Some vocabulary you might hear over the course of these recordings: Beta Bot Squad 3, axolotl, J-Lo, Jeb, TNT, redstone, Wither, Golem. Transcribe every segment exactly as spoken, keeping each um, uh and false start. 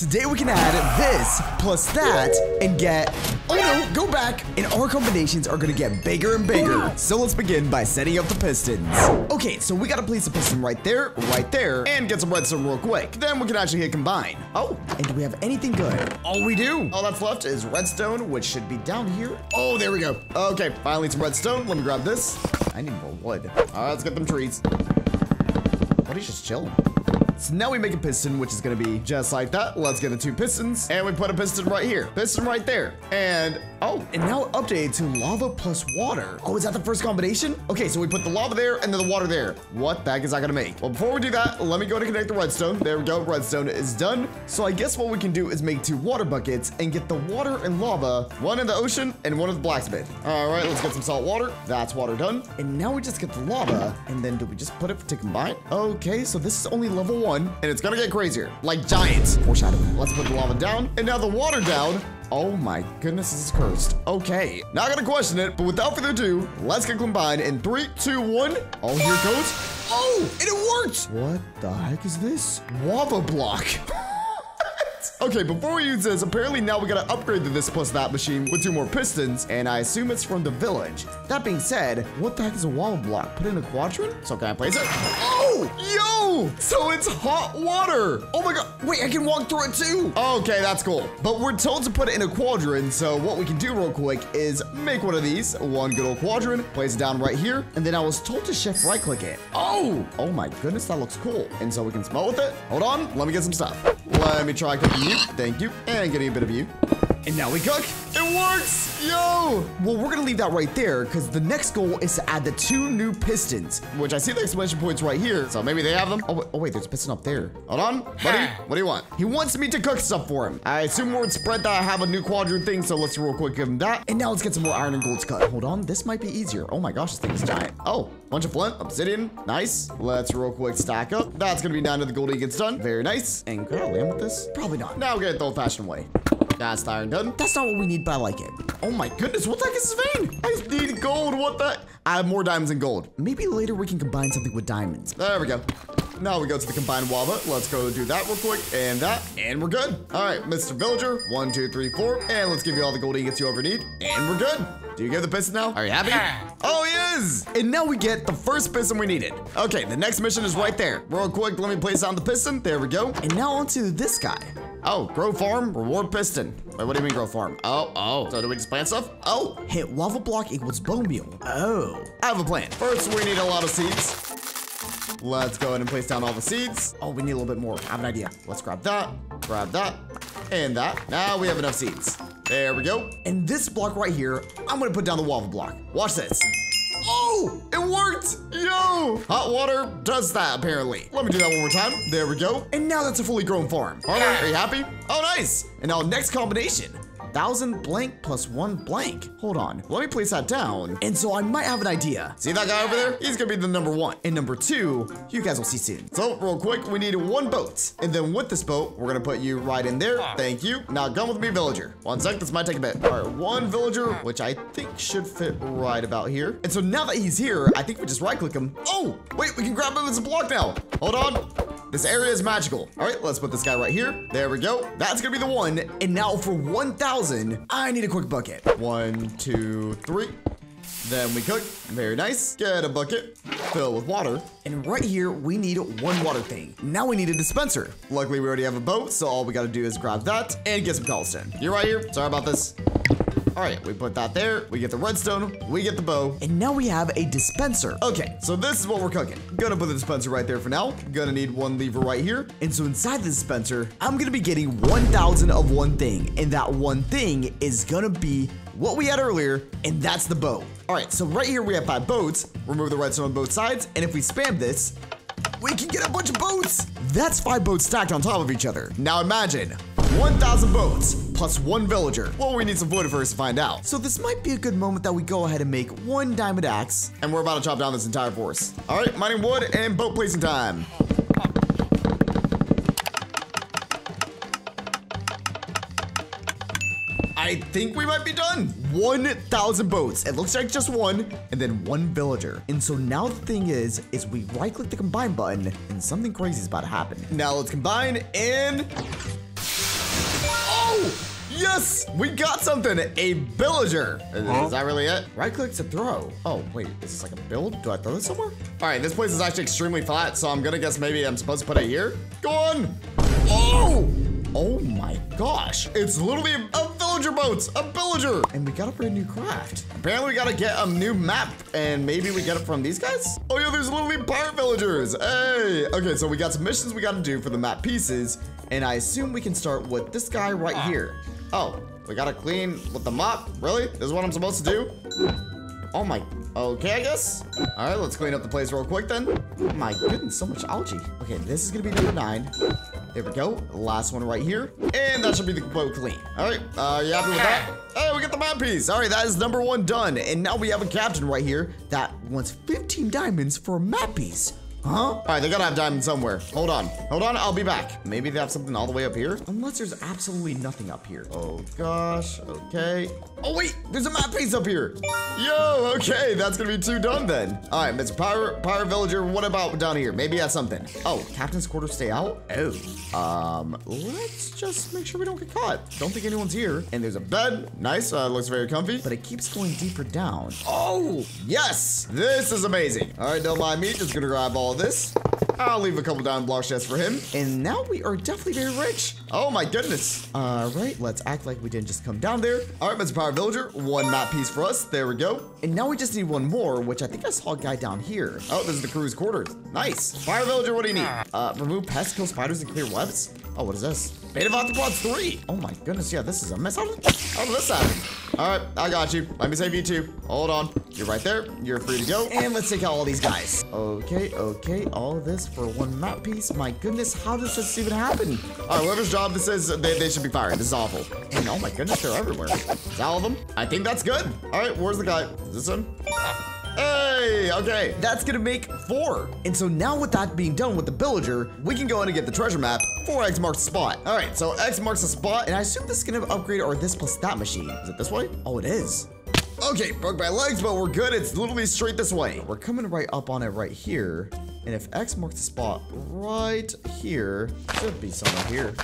Today we can add this plus that and get, oh no, go back. And our combinations are gonna get bigger and bigger. So let's begin by setting up the pistons. Okay, so we gotta place a piston right there, right there, and get some redstone real quick. Then we can actually hit combine. Oh, and do we have anything good? Oh, we do. All that's left is redstone, which should be down here. Oh, there we go. Okay, finally some redstone. Let me grab this. I need more wood. All right, let's get them trees. What, he's just chilling. So now we make a piston, which is gonna be just like that. Let's get the two pistons, and we put a piston right here, piston right there, and oh, and now it updated to lava plus water. Oh, is that the first combination? Okay, so we put the lava there and then the water there. What the heck is that gonna make? Well, before we do that, let me go to connect the redstone. There we go, redstone is done. So I guess what we can do is make two water buckets and get the water and lava, one in the ocean and one in the blacksmith. All right, let's get some salt water. That's water done. And now we just get the lava, and then do we just put it to combine? Okay, so this is only level one. One, and it's gonna get crazier, like giants. Foreshadowing. Let's put the lava down, and now the water down. Oh my goodness, this is cursed. Okay, not gonna question it, but without further ado, let's get combined in three, two, one. Oh, here it goes. Oh, and it worked. What the heck is this? Lava block. Okay, before we use this, apparently now we gotta upgrade the this plus that machine with two more pistons, and I assume it's from the village. That being said, what the heck is a wall block? Put in a quadrant? So can I place it? Oh, yo! So it's hot water! Oh my god, wait, I can walk through it too! Okay, that's cool. But we're told to put it in a quadrant, so what we can do real quick is make one of these, one good old quadrant, place it down right here, and then I was told to shift right click it. Oh! Oh my goodness, that looks cool. And so we can smell with it. Hold on, let me get some stuff. Let me try cooking you. Thank you. And getting a bit of you. And now we cook. It works! Yo! Well, we're gonna leave that right there because the next goal is to add the two new pistons, which I see the exclamation points right here, so maybe they have them. Oh, wait, oh, wait there's a piston up there. Hold on, buddy. What do you want? He wants me to cook stuff for him. I assume word spread that I have a new quadrant thing, so let's real quick give him that. And now let's get some more iron and gold to cut. Hold on, this might be easier. Oh my gosh, this thing's giant. Oh, bunch of flint, obsidian, nice. Let's real quick stack up. That's gonna be down to the gold he gets done. Very nice. And could I land with this? Probably not. Now we'll get it the old-fashioned way. That's iron done. That's not what we need, but I like it. Oh my goodness, what the heck is this vein? I need gold, what the? I have more diamonds than gold. Maybe later we can combine something with diamonds. There we go. Now we go to the combined lava. Let's go do that real quick, and that, and we're good. All right, Mister Villager, one, two, three, four, and let's give you all the gold ingots you ever need, and we're good. Do you get the piston now? Are you happy? Yeah. Oh, he is! And now we get the first piston we needed. Okay, the next mission is right there. Real quick, let me place down the piston. There we go. And now onto this guy. Oh, grow farm, reward piston. Wait, what do you mean grow farm? Oh, oh. So do we just plant stuff? Oh. Hit lava block equals bone meal. Oh. I have a plan. First, we need a lot of seeds. Let's go ahead and place down all the seeds. Oh, we need a little bit more. I have an idea. Let's grab that, grab that, and that. Now we have enough seeds. There we go. And this block right here, I'm gonna put down the lava block. Watch this. Oh, it worked. Yo, hot water does that apparently. Let me do that one more time. There we go. And now that's a fully grown farm. All right, are you happy? Oh, nice. And now next combination. Thousand blank plus one blank. Hold on, let me place that down. And so I might have an idea. See that guy over there? He's gonna be the number one. And number two, you guys will see soon. So real quick, we need one boat. And then with this boat, we're gonna put you right in there. Thank you. Now come with me, villager. One sec, this might take a bit. All right, one villager, which I think should fit right about here. And so now that he's here, I think we just right click him. Oh, wait, we can grab him as a block now. Hold on, this area is magical. All right, let's put this guy right here. There we go. That's gonna be the one. And now for one thousand, I need a quick bucket. One, two, three. Then we cook. Very nice. Get a bucket, fill with water. And right here, we need one water thing. Now we need a dispenser. Luckily, we already have a boat, so all we gotta do is grab that and get some cobblestone. You're right here. Sorry about this. All right, we put that there. We get the redstone, we get the bow. And now we have a dispenser. Okay, so this is what we're cooking. Gonna put the dispenser right there for now. Gonna need one lever right here. And so inside the dispenser, I'm gonna be getting one thousand of one thing. And that one thing is gonna be what we had earlier, and that's the bow. All right, so right here we have five boats. Remove the redstone on both sides. And if we spam this, we can get a bunch of boats. That's five boats stacked on top of each other. Now imagine one thousand boats plus one villager. Well, we need some wood first to find out. So this might be a good moment that we go ahead and make one diamond axe, and we're about to chop down this entire forest. All right, mining wood and boat placing time. I think we might be done. one thousand boats. It looks like just one, and then one villager. And so now the thing is, is we right click the combine button and something crazy is about to happen. Now let's combine and Yes! We got something! A villager! Is, huh? is that really it? Right click to throw. Oh, wait. Is this like a build? Do I throw this somewhere? All right, this place is actually extremely flat, so I'm gonna guess maybe I'm supposed to put it here. Go on! Oh! Oh my gosh. It's literally a, a villager boats, a villager. And we got a brand new craft. Apparently we gotta get a new map and maybe we get it from these guys. Oh yeah, there's literally pirate villagers. Hey, okay, so we got some missions we gotta do for the map pieces. And I assume we can start with this guy right here. Oh, we gotta clean with the mop? Really? This is what I'm supposed to do? Oh my, okay, I guess. All right, let's clean up the place real quick then. My goodness, so much algae. Okay, this is gonna be number nine. There we go. Last one right here. And that should be the boat clean. All right. Uh, you happy with that? Hey, we got the map piece. All right, that is number one done. And now we have a captain right here that wants fifteen diamonds for a map piece. Huh? All right, they gotta have diamonds somewhere. Hold on. Hold on, I'll be back. Maybe they have something all the way up here? Unless there's absolutely nothing up here. Oh, gosh. Okay. Oh, wait. There's a map piece up here. Yo, okay. That's gonna be two done then. All right, Mister Pirate, Pirate Villager, what about down here? Maybe that's something. Oh, Captain's Quarters stay out? Oh. Um, let's just make sure we don't get caught. Don't think anyone's here. And there's a bed. Nice. Uh, looks very comfy. But it keeps going deeper down. Oh, yes. This is amazing. All right, don't mind me. Just gonna grab all this. I'll leave a couple down block chests for him. And now we are definitely very rich. Oh my goodness. All right, let's act like we didn't just come down there. All right, Mister Power Villager, one map piece for us. There we go. And now we just need one more, which I think I saw a guy down here. Oh, this is the crew's quarters. Nice. Fire Villager, what do you need? Uh, remove pests, kill spiders, and clear webs. Oh, what is this? Beta Bot Squad three. Oh my goodness, yeah, this is a mess. How did, how did this happen? All right, I got you. Let me save you two. Hold on. You're right there. You're free to go. And let's take out all these guys. Okay, okay. All of this for one map piece. My goodness, how does this even happen? All right, whoever's job this is, they, they should be fired. This is awful. And oh my goodness, they're everywhere. Is that all of them? I think that's good. All right, where's the guy? Is this him? Hey, okay. That's gonna make four. And so now with that being done with the villager, we can go in and get the treasure map for X marks the spot. All right, so X marks the spot. And I assume this is gonna upgrade our this plus that machine. Is it this way? Oh, it is. Okay, broke my legs, but we're good. It's literally straight this way. We're coming right up on it right here. And if X marks the spot right here, should be somewhere here.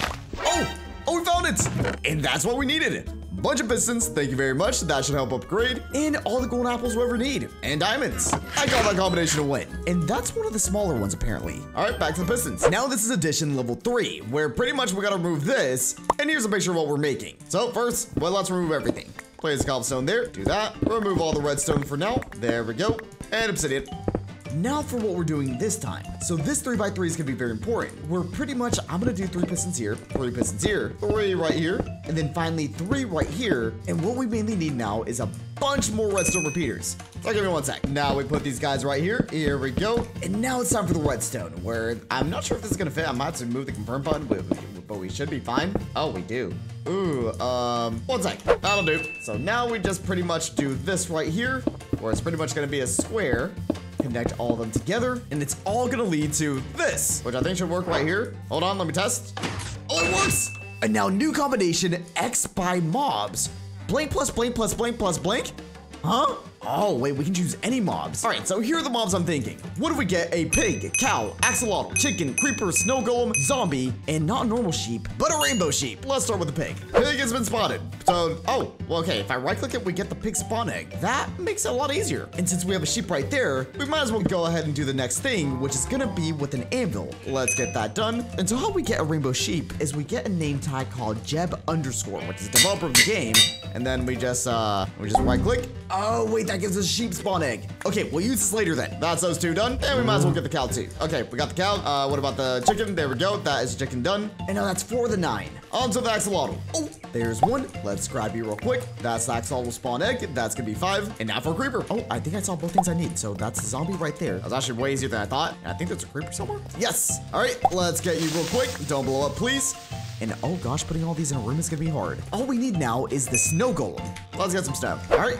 Oh, oh, we found it. And that's what we needed. Bunch of pistons, thank you very much. That should help upgrade. And all the golden apples we'll ever need. And diamonds. I call that combination a win. And that's one of the smaller ones, apparently. All right, back to the pistons. Now this is addition level three, where pretty much we gotta remove this. And here's a picture of what we're making. So first, well, let's remove everything. Place a cobblestone there, do that. Remove all the redstone for now. There we go. And obsidian. Now for what we're doing this time. So this three by three is gonna be very important. We're pretty much, I'm gonna do three pistons here, three pistons here, three right here, and then finally three right here. And what we mainly need now is a bunch more redstone repeaters. So give me one sec. Now we put these guys right here. Here we go. And now it's time for the redstone, where I'm not sure if this is gonna fit. I might have to move the confirm button, but we should be fine. Oh, we do. Ooh, um, one sec. That'll do. So now we just pretty much do this right here, where it's pretty much gonna be a square. Connect all of them together, and it's all gonna lead to this, which I think should work right here. Hold on, let me test. Oh, it works! And now new combination, X by mobs. Blank plus blank plus blank plus blank. Huh? Oh, wait, we can choose any mobs. All right, so here are the mobs I'm thinking. What if we get a pig, cow, axolotl, chicken, creeper, snow golem, zombie, and not a normal sheep, but a rainbow sheep. Let's start with the pig. Pig has been spotted. So, oh, well, okay, if I right-click it, we get the pig spawn egg. That makes it a lot easier. And since we have a sheep right there, we might as well go ahead and do the next thing, which is gonna be with an anvil. Let's get that done. And so how we get a rainbow sheep is we get a name tag called Jeb underscore, which is the developer of the game. And then we just, uh, we just right-click. Oh, wait, that That gives us a sheep spawn egg. Okay, we'll use this later then. That's those two done. And we might as well get the cow too. Okay, we got the cow. Uh, what about the chicken? There we go. That is chicken done. And now that's four of the nine. On to the axolotl. Oh, there's one. Let's grab you real quick. That's the axolotl spawn egg. That's gonna be five. And now for a creeper. Oh, I think I saw both things I need. So that's the zombie right there. That was actually way easier than I thought. And I think there's a creeper somewhere. Yes. All right, let's get you real quick. Don't blow up, please. And oh gosh, putting all these in a room is gonna be hard. All we need now is the snow golem. Let's get some stuff. All right,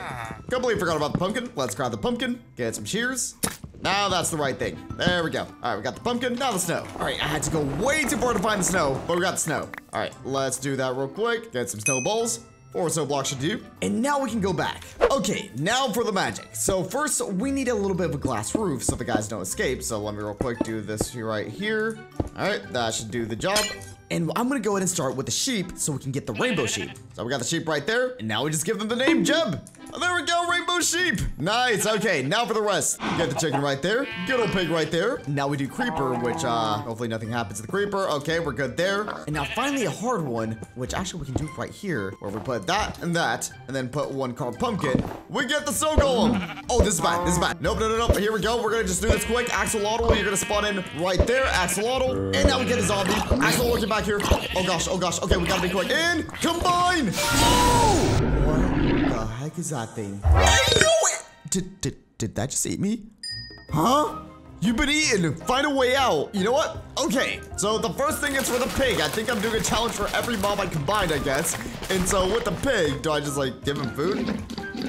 completely forgot about the pumpkin. Let's grab the pumpkin, get some shears. Now that's the right thing. There we go. All right, we got the pumpkin, now the snow. All right, I had to go way too far to find the snow, but we got the snow. All right, let's do that real quick. Get some snowballs. Or so blocks should do. And now we can go back. Okay, now for the magic. So first, we need a little bit of a glass roof so the guys don't escape. So let me real quick do this right here. All right, that should do the job. And I'm gonna go ahead and start with the sheep so we can get the rainbow sheep. So we got the sheep right there, and now we just give them the name Jeb. Oh, there we go, rainbow sheep. Nice, okay, now for the rest. We got the chicken right there, good old pig right there. Now we do creeper, which uh, hopefully nothing happens to the creeper. Okay, we're good there. And now finally a hard one, which actually we can do right here, where we put that and that, and then put one called pumpkin. We get the snow golem. Oh, this is bad, this is bad. Nope, no, no, no, here we go. We're gonna just do this quick. Axolotl, you're gonna spawn in right there, axolotl. And now we get a zombie. Axolotl, get back here. Oh gosh, oh gosh, okay, we gotta be quick. And combine. Oh! What the heck is that thing? I knew it! Did, did, did that just eat me? Huh? You've been eaten. Find a way out. You know what? Okay. So the first thing is for the pig. I think I'm doing a challenge for every mob I combined, I guess. And so with the pig, do I just like give him food?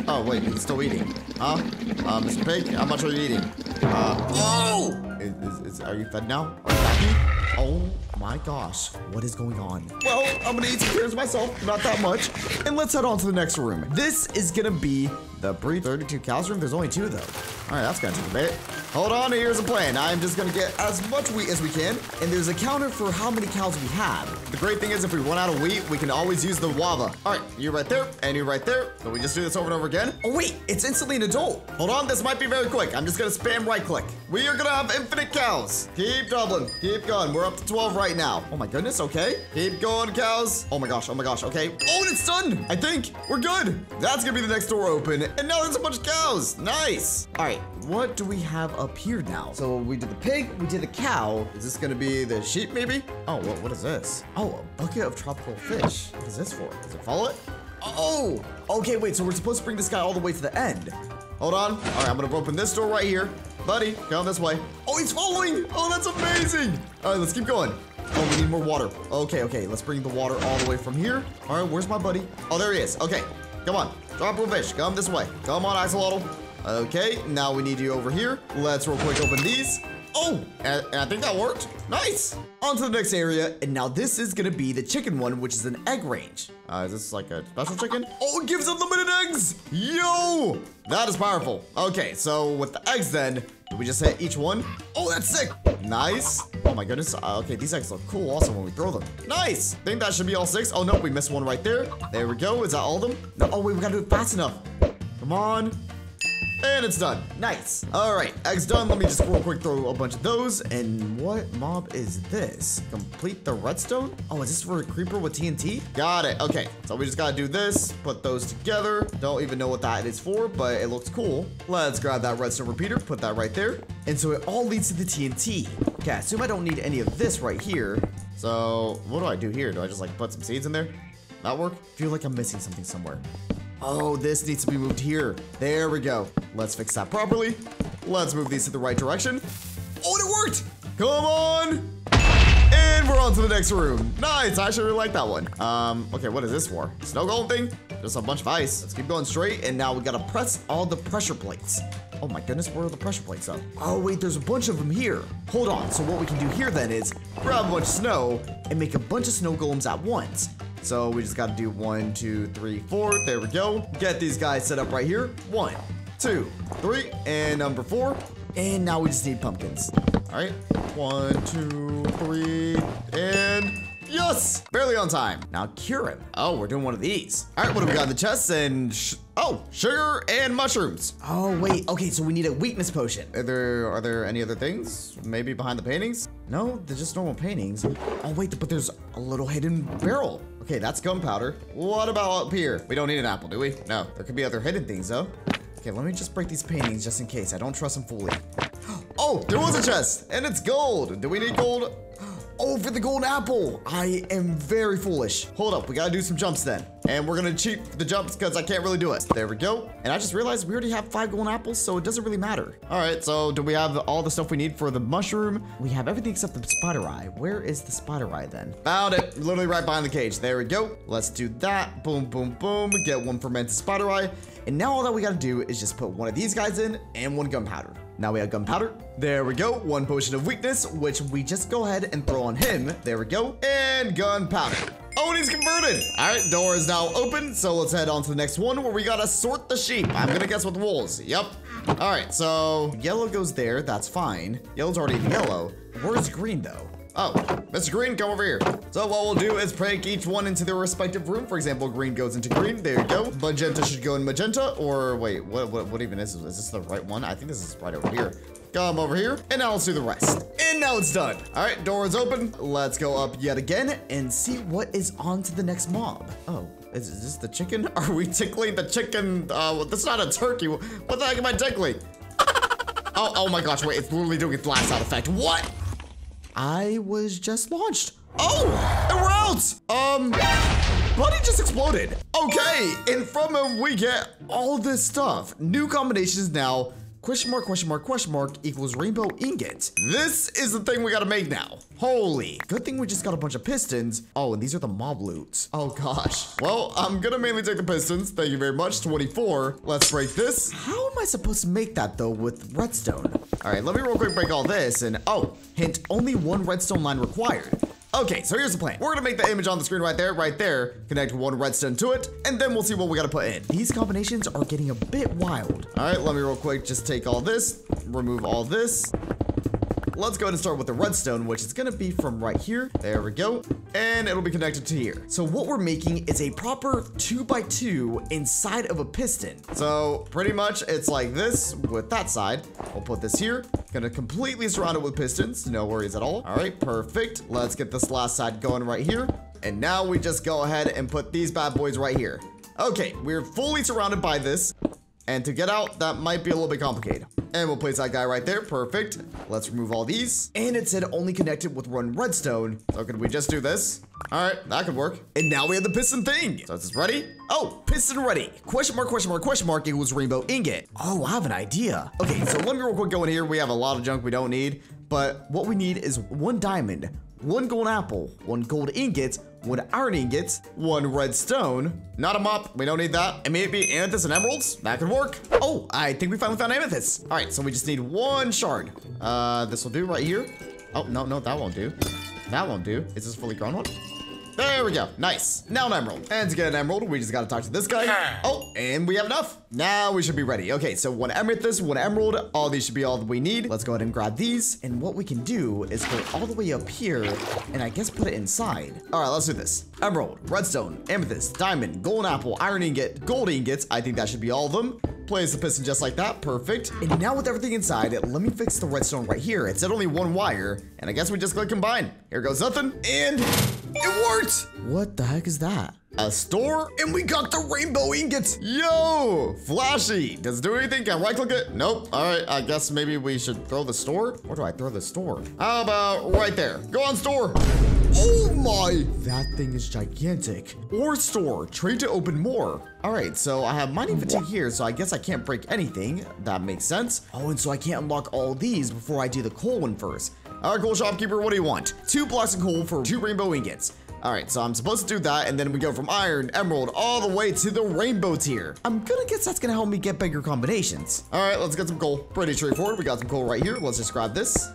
Oh, wait, he's still eating. Huh? Uh, Mister Pig, how much are you eating? Uh, oh! Is, is, is, are you fed now? Are you happy? Oh my gosh, what is going on? Well, I'm gonna eat some pears myself, not that much. And let's head on to the next room. This is gonna be the breed thirty-two cows room. There's only two though. All right, that's gonna take a bit. Hold on, here's a plan. I'm just gonna get as much wheat as we can. And there's a counter for how many cows we have. The great thing is if we run out of wheat, we can always use the guava. All right, you right there and you right there. So we just do this over and over again. Oh wait, it's instantly an adult. Hold on, this might be very quick. I'm just gonna spam right click. We are gonna have infinite cows. Keep doubling, keep going. We're up to twelve right now. Oh my goodness, okay. Keep going, cows. Oh my gosh, oh my gosh, okay. Oh, and it's done. I think we're good. That's gonna be the next door open. And now there's a bunch of cows. Nice. All right, what do we have up here now? So we did the pig, we did the cow. Is this gonna be the sheep maybe? Oh, what, what is this? Oh, a bucket of tropical fish. What is this for? Does it follow it? Oh, okay, wait, so we're supposed to bring this guy all the way to the end. Hold on. All right, I'm gonna open this door right here. Buddy, come this way. Oh, he's following. Oh, that's amazing. All right, let's keep going. Oh, we need more water. Okay, okay, let's bring the water all the way from here. All right, where's my buddy? Oh, there he is. Okay, come on. Tropical fish, come this way. Come on, axolotl. Okay, now we need you over here. Let's real quick open these. Oh, and, and I think that worked. Nice. On to the next area, and now this is gonna be the chicken one, which is an egg range. Uh, is this like a special chicken? Oh, it gives unlimited eggs. Yo, that is powerful. Okay, so with the eggs then, we just hit each one. Oh, that's sick. Nice. Oh my goodness. Uh, okay, these eggs look cool also when we throw them. Nice. Think that should be all six. Oh no, we missed one right there. There we go. Is that all of them? No, oh wait, we gotta do it fast enough. Come on. And it's done. Nice. All right, eggs done. Let me just real quick throw a bunch of those. And what mob is this? Complete the redstone? Oh, is this for a creeper with T N T? Got it. Okay, so we just gotta do this, put those together. Don't even know what that is for, but it looks cool. Let's grab that redstone repeater, put that right there. And so it all leads to the T N T. Okay, I assume I don't need any of this right here. So what do I do here? Do I just like put some seeds in there? That work? Feel like I'm missing something somewhere. Oh, this needs to be moved here. There we go. Let's fix that properly. Let's move these to the right direction. Oh, and it worked. Come on. And we're on to the next room. Nice. I actually really like that one. Um, okay, what is this for? Snow golem thing? Just a bunch of ice. Let's keep going straight. And now we got to press all the pressure plates. Oh my goodness, where are the pressure plates though? Oh wait, there's a bunch of them here. Hold on. So what we can do here then is grab a bunch of snow and make a bunch of snow golems at once. So we just got to do one, two, three, four. There we go. Get these guys set up right here. One, two, three, and number four. And now we just need pumpkins. All right. One, two, three, and yes! Barely on time. Now cure him. Oh, we're doing one of these. All right, what do we got in the chest? And sh oh, sugar and mushrooms. Oh, wait. Okay, so we need a weakness potion. Are there, are there any other things? Maybe behind the paintings? No, they're just normal paintings. Oh, wait, but there's a little hidden barrel. Okay, that's gunpowder. What about up here? We don't need an apple, do we? No, there could be other hidden things though. Okay, let me just break these paintings just in case. I don't trust them fully. Oh, there was a chest and it's gold. Do we need gold? Oh, for the gold apple. I am very foolish. Hold up, we gotta do some jumps then. And we're gonna cheat the jumps because I can't really do it. There we go. And I just realized we already have five gold apples, so it doesn't really matter. All right, so do we have all the stuff we need for the mushroom? We have everything except the spider eye. Where is the spider eye then? Found it, literally right behind the cage. There we go. Let's do that. Boom, boom, boom. Get one fermented spider eye. And now all that we gotta do is just put one of these guys in and one gunpowder. Now we have gunpowder. There we go. One potion of weakness, which we just go ahead and throw on him. There we go. And gunpowder. Oh, and he's converted. All right, door is now open. So let's head on to the next one where we gotta sort the sheep. I'm gonna guess with wolves. Yep. All right, so yellow goes there. That's fine. Yellow's already in yellow. Where's green though? Oh, Mister Green, come over here. So what we'll do is break each one into their respective room. For example, green goes into green. There you go. Magenta should go in magenta. Or wait, what what, what even is this? Is this the right one? I think this is right over here. Come over here. And now let's do the rest. And now it's done. All right, door is open. Let's go up yet again and see what is on to the next mob. Oh. Is, is this the chicken? Are we tickling the chicken? Uh, that's not a turkey. What the heck am I tickling? Oh, oh my gosh, wait, it's literally doing its blast out effect. What? I was just launched. Oh, it routes! Um, buddy just exploded. Okay, and from him we get all this stuff. New combinations now. Question mark, question mark, question mark equals rainbow ingot. This is the thing we gotta make now. Holy. Good thing we just got a bunch of pistons. Oh, and these are the mob loots. Oh gosh. Well, I'm gonna mainly take the pistons. Thank you very much, twenty-four. Let's break this. How am I supposed to make that though with redstone? All right, let me real quick break all this and oh, hint, only one redstone line required. Okay, so here's the plan. We're gonna make the image on the screen right there, right there, connect one redstone to it, and then we'll see what we gotta put in. These combinations are getting a bit wild. All right, let me real quick just take all this, remove all this. Let's go ahead and start with the redstone, which is gonna be from right here. There we go. And it'll be connected to here. So what we're making is a proper two by two inside of a piston. So pretty much it's like this with that side. We'll put this here. Gonna completely surround it with pistons. No worries at all. All right, perfect. Let's get this last side going right here. And now we just go ahead and put these bad boys right here. Okay, we're fully surrounded by this. And to get out, that might be a little bit complicated. And we'll place that guy right there. Perfect. Let's remove all these. And it said only connected with one redstone. So could we just do this? All right, that could work. And now we have the piston thing. So is this ready? Oh, piston ready. Question mark, question mark, question mark equals rainbow ingot. Oh, I have an idea. Okay, so let me real quick go in here. We have a lot of junk we don't need. But what we need is one diamond, one gold apple, one gold ingot, one iron ingot, one redstone, not a mop, we don't need that, and maybe amethyst and emeralds, that could work. Oh, I think we finally found amethyst. All right, so we just need one shard. Uh, this will do right here. Oh, no, no, that won't do. That won't do. Is this a fully grown one? There we go, nice. Now an emerald. And to get an emerald, we just gotta talk to this guy. Oh, and we have enough. Now we should be ready. Okay, so one amethyst, one emerald. All these should be all that we need. Let's go ahead and grab these. And what we can do is go all the way up here and I guess put it inside. All right, let's do this. Emerald, redstone, amethyst, diamond, golden apple, iron ingot, gold ingots. I think that should be all of them. Place the piston just like that, perfect. And now with everything inside, let me fix the redstone right here. It said only one wire, and I guess we just click combine. Here goes nothing, and it worked! What the heck is that? A store? And we got the rainbow ingots! Yo! Flashy! Does it do anything? Can I right click it? Nope. Alright, I guess maybe we should throw the store. Where do I throw the store? How about right there? Go on, store! Oh my! That thing is gigantic. Or store. Trade to open more. Alright, so I have mining fatigue here, so I guess I can't break anything. That makes sense. Oh, and so I can't unlock all these before I do the coal one first. Alright, cool shopkeeper, what do you want? Two blocks of coal for two rainbow ingots. All right, so I'm supposed to do that, and then we go from iron, emerald, all the way to the rainbow tier. I'm gonna guess that's gonna help me get bigger combinations. All right, let's get some coal. Pretty straightforward, we got some coal right here. Let's just grab this.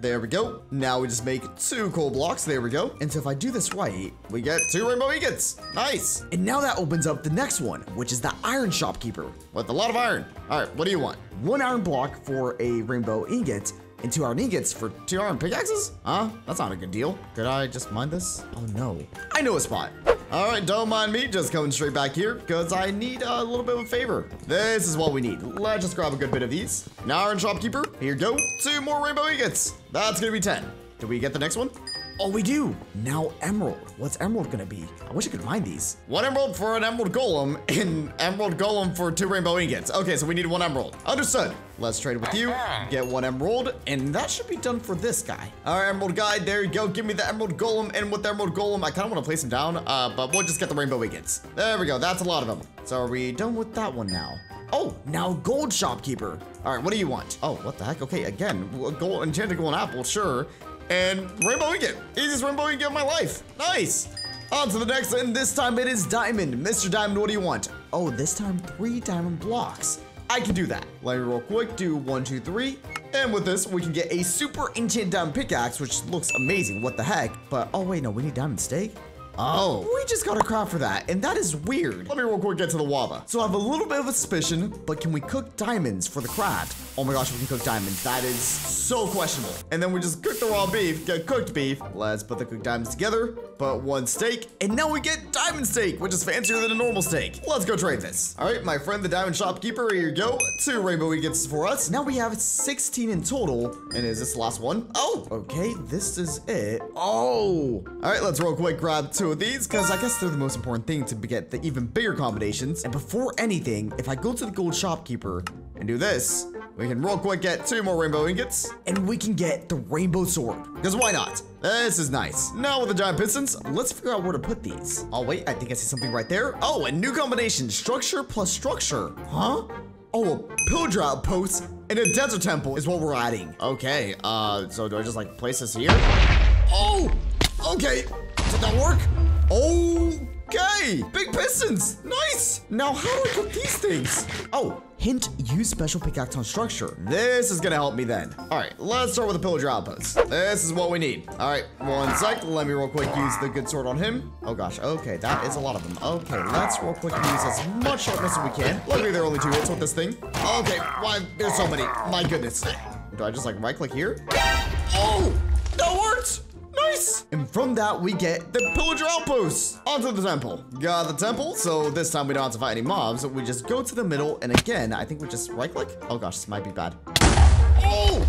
There we go. Now we just make two coal blocks, there we go. And so if I do this right, we get two rainbow ingots, nice. And now that opens up the next one, which is the iron shopkeeper. With a lot of iron. All right, what do you want? One iron block for a rainbow ingot, and two iron ingots for two iron pickaxes? Huh? That's not a good deal. Could I just mine this? Oh no. I know a spot. All right, don't mind me. Just coming straight back here because I need a little bit of a favor. This is what we need. Let's just grab a good bit of these. Now iron shopkeeper, here you go. Two more rainbow ingots. That's gonna be ten. Did we get the next one? Oh, we do. Now emerald. What's emerald gonna be? I wish I could find these. One emerald for an emerald golem and emerald golem for two rainbow ingots. Okay, so we need one emerald. Understood. Let's trade with you. Get one emerald, and that should be done for this guy. All right, emerald guy, there you go. Give me the emerald golem, and with the emerald golem, I kind of want to place him down, uh, but we'll just get the rainbow ingots. There we go. That's a lot of them. So are we done with that one now? Oh, now gold shopkeeper. All right, what do you want? Oh, what the heck? Okay, again, gold, enchanted golden apple, sure. And rainbow ingot. Easiest rainbow ingot of my life. Nice. On to the next, and this time it is diamond. Mister Diamond, what do you want? Oh, this time three diamond blocks. I can do that. Let me real quick do one, two, three. And with this, we can get a super enchanted diamond pickaxe, which looks amazing. What the heck? But, oh wait, no, we need diamond stake. Oh. We just got a craft for that, and that is weird. Let me real quick get to the lava. So I have a little bit of a suspicion, but can we cook diamonds for the craft? Oh my gosh, we can cook diamonds. That is so questionable. And then we just cook the raw beef, get cooked beef. Let's put the cooked diamonds together, but one steak, and now we get diamond steak, which is fancier than a normal steak. Let's go trade this. All right, my friend, the diamond shopkeeper, here you go. Two rainbow ingots for us. Now we have sixteen in total, and is this the last one? Oh, okay, this is it. Oh. All right, let's real quick grab two of these, because I guess they're the most important thing to get the even bigger combinations. And before anything, if I go to the gold shopkeeper and do this, we can real quick get two more rainbow ingots, and we can get the rainbow sword, because why not? This is nice. Now with the giant pistons, let's figure out where to put these. Oh wait, I think I see something right there. Oh, a new combination, structure plus structure. Huh? Oh, a pillager outpost and a desert temple is what we're adding. Okay, uh, so do I just like place this here? Oh, okay, did that work? Okay, big pistons, nice. Now how do I cook these things? Oh. Hint, use special pickaxe on structure. This is gonna help me then. All right, let's start with the pillager outpost. This is what we need. All right, one sec. Let me real quick use the good sword on him. Oh gosh, okay, that is a lot of them. Okay, let's real quick use as much sharpness as we can. Luckily, there are only two hits with this thing. Okay, why, there's so many. My goodness. Do I just like right click here? Oh, that worked. Nice. And from that, we get the pillager outpost. Onto the temple. Got the temple. So this time we don't have to fight any mobs. We just go to the middle. And again, I think we just right click. Oh gosh, this might be bad. Oh!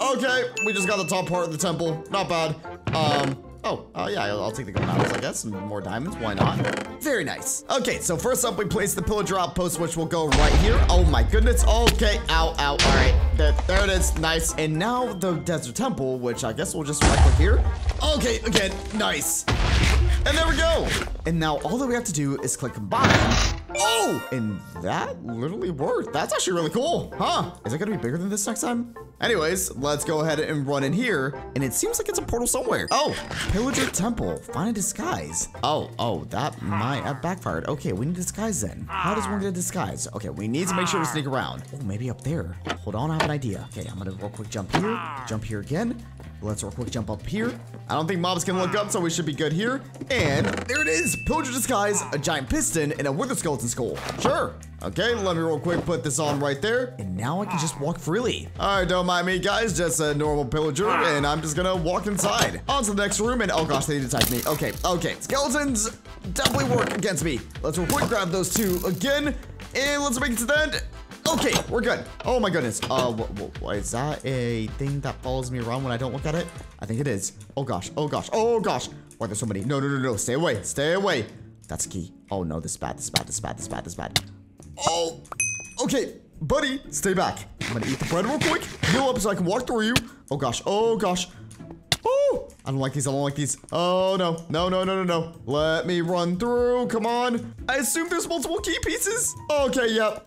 Okay, we just got the top part of the temple. Not bad. Um... Oh, uh, yeah, I'll, I'll take the gold apples, I guess. Some more diamonds, why not? Very nice. Okay, so first up, we place the pillager outpost, which will go right here. Oh my goodness, okay, ow, ow, all right. There, there it is, nice. And now the desert temple, which I guess we'll just right click here. Okay, again, nice. And there we go. And now all that we have to do is click combine. Oh, and that literally worked. That's actually really cool, huh? Is it gonna be bigger than this next time? Anyways, let's go ahead and run in here, and it seems like it's a portal somewhere. Oh, pillager temple, find a disguise. Oh, oh, that might have backfired. Okay, we need a disguise then. How does one get a disguise? Okay, we need to make sure to sneak around. Oh, maybe up there. Hold on, I have an idea. Okay, I'm gonna real quick jump here, jump here again. Let's real quick jump up here. I don't think mobs can look up, so we should be good here. And there it is, pillager disguise, a giant piston, and a wither skeleton skull. Sure. Okay, let me real quick put this on right there. And now I can just walk freely. All right, don't mind me, guys. Just a normal pillager, and I'm just gonna walk inside. On to the next room, and oh gosh, they attacked me. Okay, okay. Skeletons definitely work against me. Let's real quick grab those two again, and let's make it to the end. Okay, we're good. Oh my goodness. Uh, what is that? A thing that follows me around when I don't look at it? I think it is. Oh gosh, oh gosh, oh gosh. Why there's so many? No, no, no, no. Stay away, stay away. That's key. Oh no, this is bad, this is bad, this is bad, this is bad, this is bad. Oh, okay, buddy, stay back. I'm gonna eat the bread real quick, heal up so I can walk through you. Oh gosh, oh gosh. Oh, I don't like these, I don't like these. Oh no, no, no, no, no, no. Let me run through, come on. I assume there's multiple key pieces. Okay, yeah.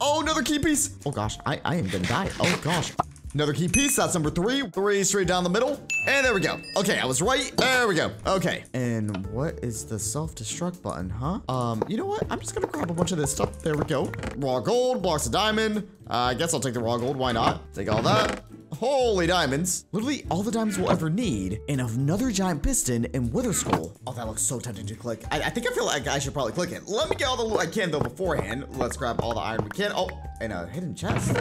Oh, another key piece. Oh gosh, I, I am gonna die. Oh gosh. Another key piece, that's number three. Three straight down the middle. And there we go. Okay, I was right. There we go. Okay. And what is the self-destruct button, huh? Um, you know what? I'm just gonna grab a bunch of this stuff. There we go. Raw gold, blocks of diamond. Uh, I guess I'll take the raw gold, why not? Take all that. Holy diamonds. Literally all the diamonds we'll ever need. And another giant piston and wither skull. Oh, that looks so tempting to click. I, I think I feel like I should probably click it. Let me get all the loot I can though beforehand. Let's grab all the iron we can. Oh, and a hidden chest.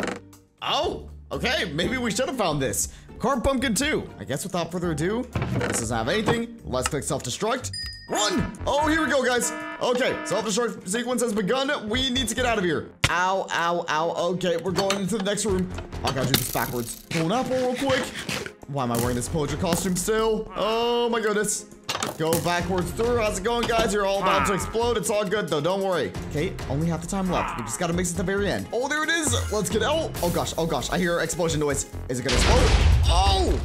Oh. Okay, maybe we should have found this. Carb pumpkin too. I guess without further ado, this doesn't have anything. Let's click self-destruct. Run! Oh, here we go, guys. Okay, self-destruct sequence has begun. We need to get out of here. Ow, ow, ow. Okay, we're going into the next room. I gotta do this backwards. Pull an apple real quick. Why am I wearing this pillager costume still? Oh my goodness. Go backwards through. How's it going, guys? You're all about to explode. It's all good, though. Don't worry. Okay, only half the time left. We just gotta mix it at the very end. Oh, there it is. Let's get out. Oh, gosh. Oh, gosh. I hear explosion noise. Is it gonna explode? Oh!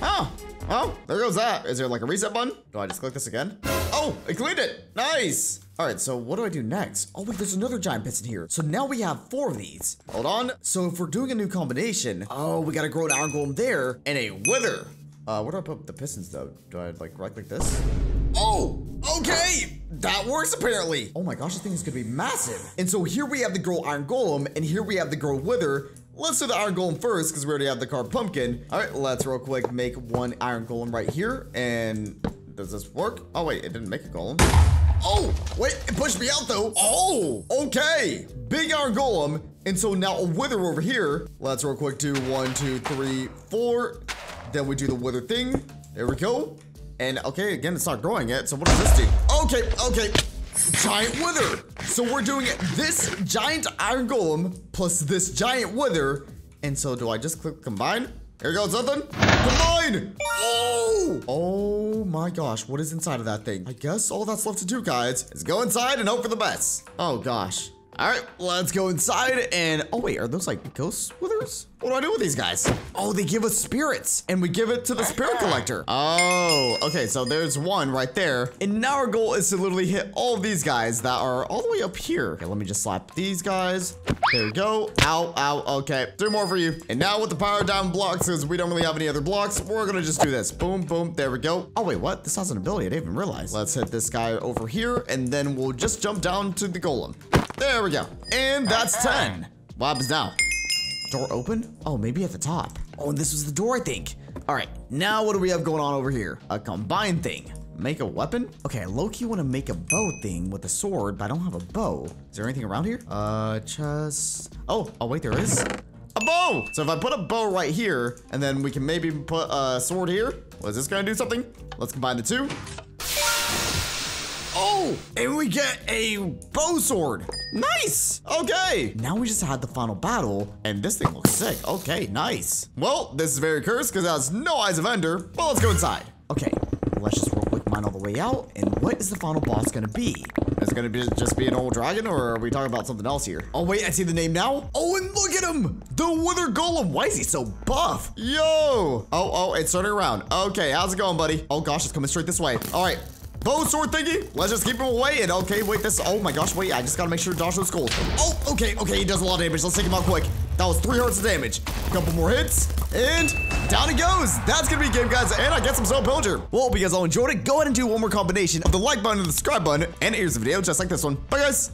Huh. Oh, there goes that. Is there like a reset button? Do I just click this again? Oh, I cleaned it. Nice. All right, so what do I do next? Oh wait, there's another giant piston here. So now we have four of these. Hold on. So if we're doing a new combination, oh, we gotta grow an iron golem there and a wither. Uh, where do I put the pistons though? Do I like right click this? Oh, okay. That works apparently. Oh my gosh, this thing is gonna be massive. And so here we have the girl iron golem and here we have the girl wither. Let's do the iron golem first because we already have the carved pumpkin. All right, let's real quick make one iron golem right here and Does this work? Oh, wait, it didn't make a golem. Oh, wait, it pushed me out though. Oh, okay. Big iron golem. And so now a wither over here. Let's real quick do one, two, three, four. Then we do the wither thing. There we go. And okay, again, it's not growing yet. So what does this do? Okay, okay. Giant wither. So we're doing this giant iron golem plus this giant wither. And so do I just click combine? Here goes something. Combine. Oh, oh my gosh. What is inside of that thing? I guess all that's left to do, guys, is go inside and hope for the best. Oh gosh. All right, let's go inside and, oh wait, are those like ghost withers? What do I do with these guys? Oh, they give us spirits and we give it to the spirit collector. Oh, okay, so there's one right there. And now our goal is to literally hit all of these guys that are all the way up here. Okay, let me just slap these guys. There we go. Ow, ow, okay. Three more for you. And now with the power down blocks, because we don't really have any other blocks, we're gonna just do this. Boom, boom, there we go. Oh wait, what? This has an ability, I didn't even realize. Let's hit this guy over here and then we'll just jump down to the golem. There we go. And that's ten. What happens now? Door open? Oh, maybe at the top. Oh, and this was the door, I think. All right, now what do we have going on over here? A combined thing. Make a weapon? Okay, low-key want to make a bow thing with a sword, but I don't have a bow. Is there anything around here? Uh, chest. Oh, oh, wait, there is. A bow! So if I put a bow right here, and then we can maybe put a sword here. Well, is this going to do something? Let's combine the two. Oh, and we get a bow sword. Nice. Okay. Now we just had the final battle, and this thing looks sick. Okay, nice. Well, this is very cursed because it has no eyes of Ender. Well, let's go inside. Okay, let's just real quick mine all the way out. And what is the final boss going to be? Is it going to be just be an old dragon, or are we talking about something else here? Oh, wait, I see the name now. Oh, and look at him. The Wither Golem. Why is he so buff? Yo. Oh, oh, it's turning around. Okay, how's it going, buddy? Oh, gosh, it's coming straight this way. All right. Bow sword thingy. Let's just keep him away. And okay, wait, this. Oh my gosh, wait. I just gotta make sure Josh goes gold. Oh, okay, okay. He does a lot of damage. Let's take him out quick. That was three hearts of damage. Couple more hits, and down it goes. That's gonna be game, guys. And I get some Soul Pillager. Well, hope you guys all enjoyed it. Go ahead and do one more combination of the like button and the subscribe button, and here's the video just like this one. Bye, guys.